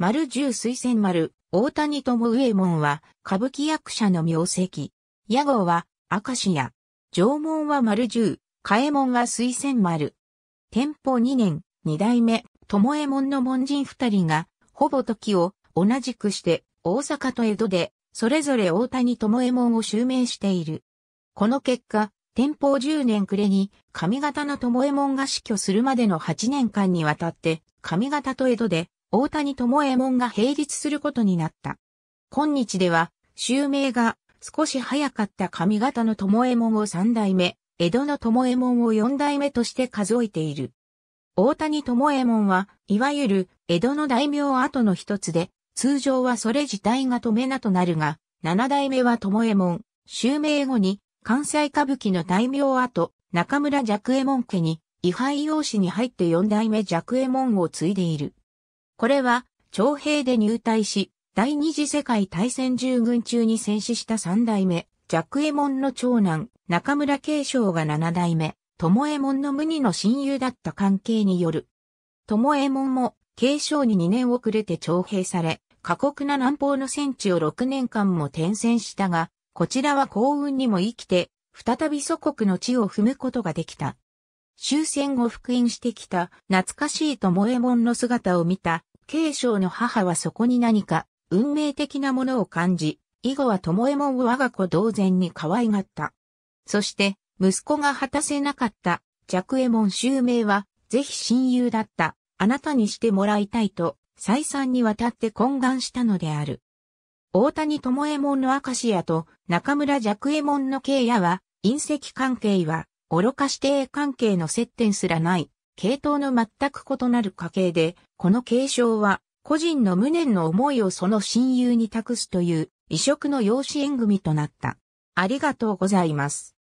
丸十水仙丸、大谷友右衛門は、歌舞伎役者の名跡。屋号は、明石屋。上門は丸十、嘉右衛門は水仙丸。天保2年、二代目、友右衛門の門人二人が、ほぼ時を同じくして、大阪と江戸で、それぞれ大谷友右衛門を襲名している。この結果、天保10年暮れに、上方の友右衛門が死去するまでの8年間にわたって、上方と江戸で、大谷友右衛門が並立することになった。今日では、襲名が少し早かった上方の友右衛門を3代目、江戸の友右衛門を4代目として数えている。大谷友右衛門は、いわゆる江戸の大名跡の一つで、通常はそれ自体が止め名となるが、7代目は友右衛門、襲名後に、関西歌舞伎の大名跡、中村寂右衛門家に、位牌養子に入って4代目寂右衛門を継いでいる。これは、徴兵で入隊し、第二次世界大戦従軍中に戦死した3代目、寂右衛門の長男、中村桂昌が7代目、友右衛門の無二の親友だった関係による。友右衛門も、桂昌に2年遅れて徴兵され、過酷な南方の戦地を6年間も転戦したが、こちらは幸運にも生きて、再び祖国の地を踏むことができた。終戦後復員してきた懐かしい友右衛門の姿を見た、桂昌の母はそこに何か運命的なものを感じ、以後は友右衛門を我が子同然に可愛がった。そして、息子が果たせなかった寂右衛門襲名は、ぜひ親友だった、あなたにしてもらいたいと、再三にわたって懇願したのである。大谷友右衛門の明石屋と中村寂右衛門の桂屋は、姻戚関係は、愚か師弟関係の接点すらない、系統の全く異なる家系で、この継承は、個人の無念の思いをその親友に託すという、異色の養子縁組となった。ありがとうございます。